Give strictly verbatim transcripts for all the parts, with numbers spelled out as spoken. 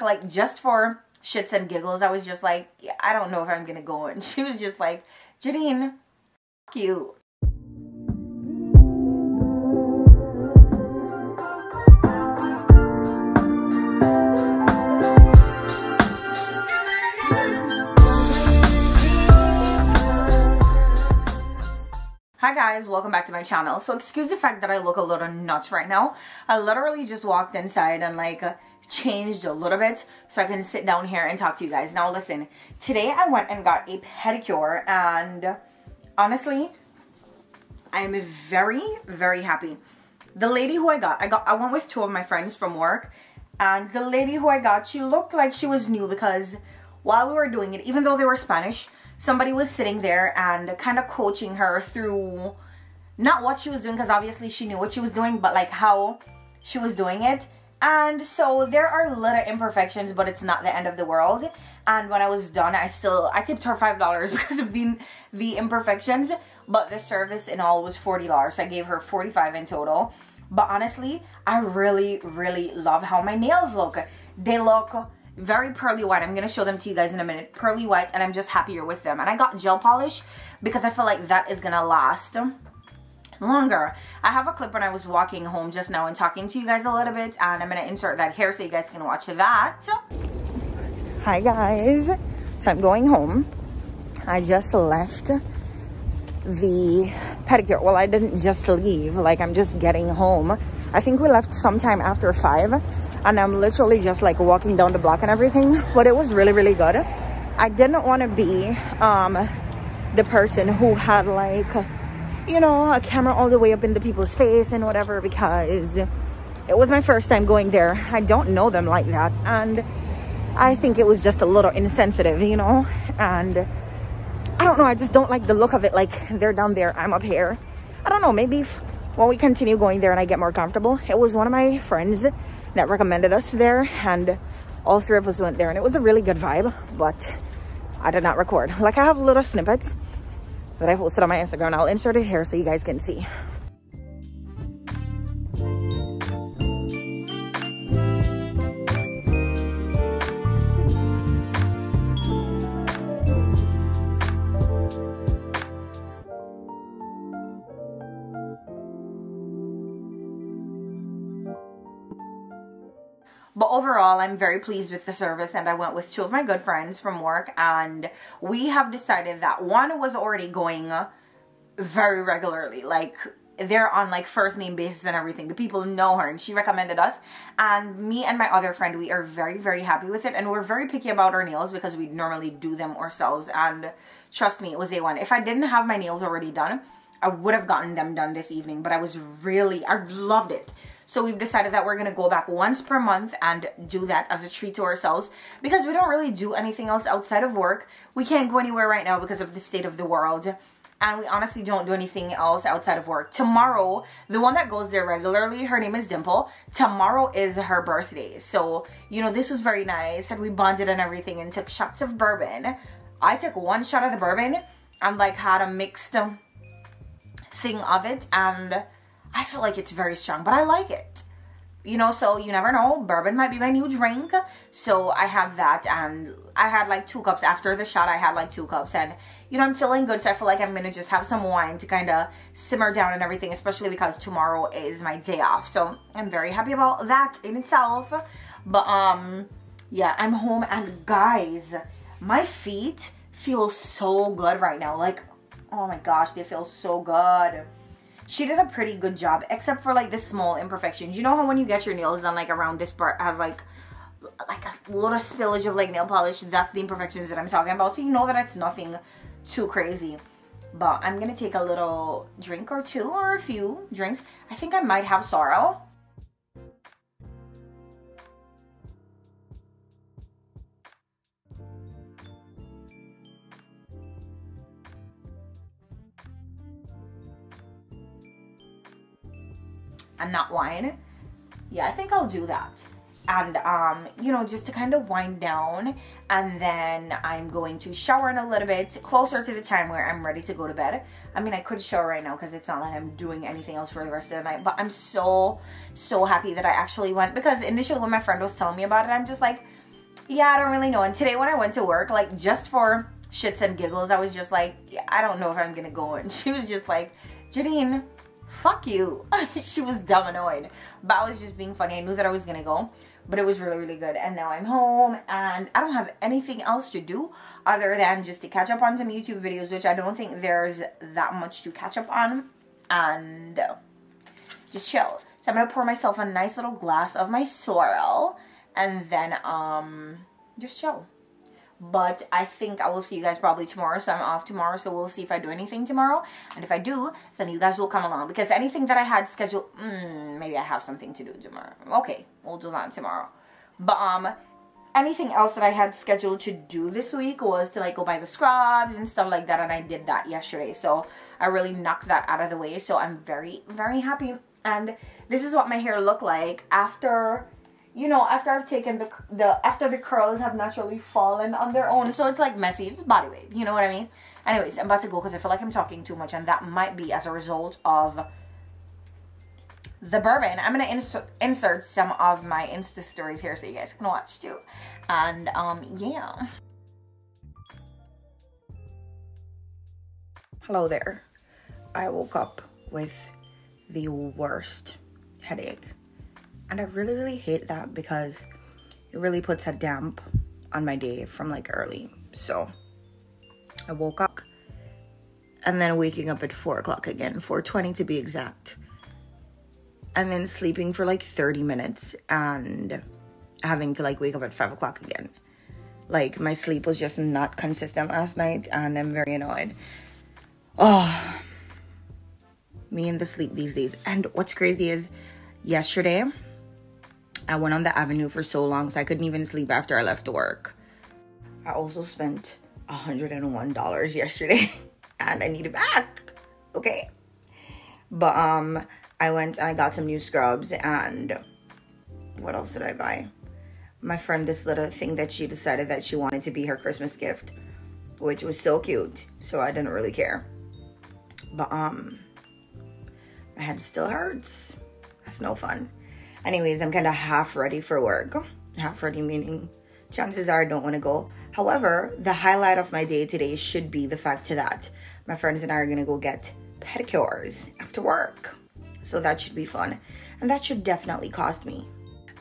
Like, just for shits and giggles, I was just like, yeah, I don't know if I'm gonna go. And she was just like, Janine, fuck you. Hi guys, welcome back to my channel. So excuse the fact that I look a little nuts right now. I literally just walked inside and like changed a little bit so I can sit down here and talk to you guys. Now listen, today I went and got a pedicure, and honestly I'm very very happy. The lady who I got, I got I went with two of my friends from work, and the lady who I got, she looked like she was new, because while we were doing it, even though they were Spanish, somebody was sitting there and kind of coaching her through not what she was doing, because obviously she knew what she was doing, but like how she was doing it. And so there are little imperfections, but it's not the end of the world. And when I was done, I still, I tipped her five dollars because of the, the imperfections. But the service in all was forty dollars. So I gave her forty-five dollars in total. But honestly, I really, really love how my nails look. They look very pearly white. I'm going to show them to you guys in a minute. Pearly white, and I'm just happier with them. And I got gel polish because I feel like that is going to last longer. I have a clip when I was walking home just now and talking to you guys a little bit, and I'm going to insert that here so you guys can watch that. Hi guys, so I'm going home. I just left the pedicure. Well, I didn't just leave, like I'm just getting home. I think we left sometime after five, and I'm literally just like walking down the block and everything, but it was really really good. I didn't want to be um the person who had like, you know, a camera all the way up in the people's face and whatever, because it was my first time going there. I don't know them like that, and I think it was just a little insensitive, you know. And I don't know, I just don't like the look of it, like they're down there, I'm up here. I don't know, maybe if, when we continue going there and I get more comfortable. It was one of my friends that recommended us there, and all three of us went there, and it was a really good vibe, but I did not record. Like, I have little snippets that I posted on my Instagram. I'll insert it here so you guys can see. But overall, I'm very pleased with the service, and I went with two of my good friends from work, and we have decided that one was already going very regularly. Like, they're on like first name basis and everything. The people know her, and she recommended us. And me and my other friend, we are very, very happy with it, and we're very picky about our nails because we normally do them ourselves. And trust me, it was A one. If I didn't have my nails already done, I would have gotten them done this evening, but I was really, I loved it. So we've decided that we're going to go back once per month and do that as a treat to ourselves, because we don't really do anything else outside of work. We can't go anywhere right now because of the state of the world, and we honestly don't do anything else outside of work. Tomorrow, the one that goes there regularly, her name is Dimple. Tomorrow is her birthday. So, you know, this was very nice, and we bonded and everything and took shots of bourbon. I took one shot of the bourbon and like had a mixed thing of it, and I feel like it's very strong, but I like it, you know, so you never know. Bourbon might be my new drink. So I had that, and I had like two cups after the shot. I had like two cups, and you know, I'm feeling good. So I feel like I'm going to just have some wine to kind of simmer down and everything, especially because tomorrow is my day off. So I'm very happy about that in itself. But um, yeah, I'm home, and guys, my feet feel so good right now. Like, oh my gosh, they feel so good. She did a pretty good job, except for like the small imperfections. You know how when you get your nails done, like around this part has like like a little spillage of like nail polish? That's the imperfections that I'm talking about. So you know that it's nothing too crazy. But I'm gonna take a little drink or two, or a few drinks. I think I might have sorrel. And not wine. Yeah, I think I'll do that. And um you know, just to kind of wind down, and then I'm going to shower in a little bit closer to the time where I'm ready to go to bed. I mean, I could shower right now because it's not like I'm doing anything else for the rest of the night, but I'm so so happy that I actually went, because initially when my friend was telling me about it, I'm just like, yeah, I don't really know. And today when I went to work, like just for shits and giggles, I was just like, I don't know if I'm gonna go. And she was just like, Janine, fuck you. She was dumb annoyed, but I was just being funny. I knew that I was gonna go, but it was really, really good. And now I'm home and I don't have anything else to do other than just to catch up on some YouTube videos, which I don't think there's that much to catch up on, and just chill. So I'm gonna pour myself a nice little glass of my sorrel and then um just chill. But I think I will see you guys probably tomorrow, so I'm off tomorrow, so we'll see if I do anything tomorrow. And if I do, then you guys will come along, because anything that I had scheduled, mm, maybe I have something to do tomorrow. Okay, we'll do that tomorrow. But um anything else that I had scheduled to do this week was to like go buy the scrubs and stuff like that, and I did that yesterday, so I really knocked that out of the way. So I'm very, very happy, and this is what my hair looked like after, you know, after I've taken the, the, after the curls have naturally fallen on their own. So it's like messy, it's body wave, you know what I mean? Anyways, I'm about to go because I feel like I'm talking too much, and that might be as a result of the bourbon. I'm going to insert, insert some of my Insta stories here so you guys can watch too. And um, yeah. Hello there. I woke up with the worst headache. And I really, really hate that because it really puts a damp on my day from like early. So I woke up and then waking up at four o'clock again, four twenty to be exact. And then sleeping for like thirty minutes and having to like wake up at five o'clock again. Like my sleep was just not consistent last night, and I'm very annoyed. Oh, me and the sleep these days. And what's crazy is yesterday, I went on the avenue for so long, so I couldn't even sleep after I left work. I also spent one hundred and one dollars yesterday and I need it back, okay? But um, I went and I got some new scrubs, and what else did I buy? My friend, this little thing that she decided that she wanted to be her Christmas gift, which was so cute, so I didn't really care. But um, my head still hurts. That's no fun. Anyways, I'm kind of half ready for work. Half ready meaning chances are I don't want to go. However, the highlight of my day today should be the fact that my friends and I are going to go get pedicures after work. So that should be fun. And that should definitely cost me.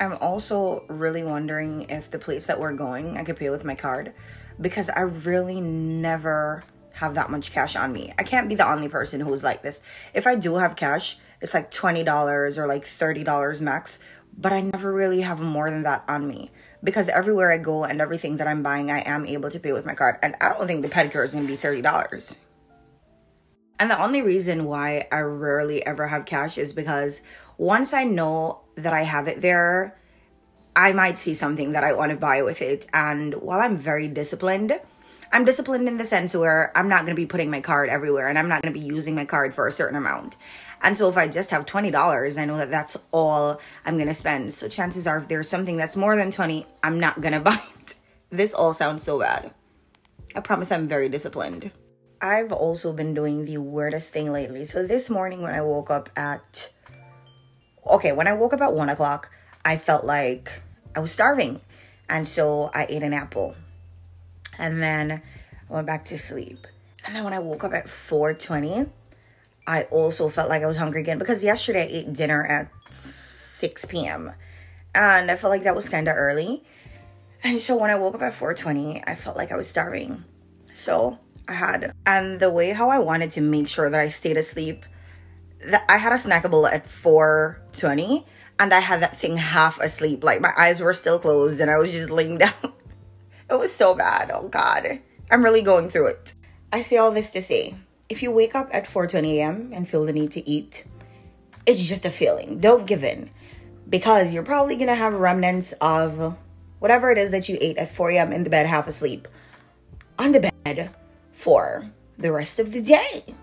I'm also really wondering if the place that we're going, I could pay with my card, because I really never have that much cash on me. I can't be the only person who's like this. If I do have cash, it's like twenty dollars or like thirty dollars max, but I never really have more than that on me, because everywhere I go and everything that I'm buying, I am able to pay with my card. And I don't think the pedicure is going to be thirty dollars. And the only reason why I rarely ever have cash is because once I know that I have it there, I might see something that I want to buy with it. And while I'm very disciplined, I'm disciplined in the sense where I'm not going to be putting my card everywhere, and I'm not going to be using my card for a certain amount. And so if I just have twenty dollars, I know that that's all I'm going to spend. So chances are if there's something that's more than twenty, I'm not going to buy it. This all sounds so bad. I promise I'm very disciplined. I've also been doing the weirdest thing lately. So this morning when I woke up at... Okay, when I woke up at one o'clock, I felt like I was starving. And so I ate an apple. And then I went back to sleep. And then when I woke up at four twenty... I also felt like I was hungry again, because yesterday I ate dinner at six p m and I felt like that was kind of early. And so when I woke up at four twenty, I felt like I was starving. So I had, and the way how I wanted to make sure that I stayed asleep, that I had a snackable at four twenty and I had that thing half asleep. Like my eyes were still closed and I was just laying down. It was so bad. Oh God, I'm really going through it. I say all this to say, if you wake up at four twenty a m and feel the need to eat, it's just a feeling. Don't give in, because you're probably going to have remnants of whatever it is that you ate at four a m in the bed half asleep on the bed for the rest of the day.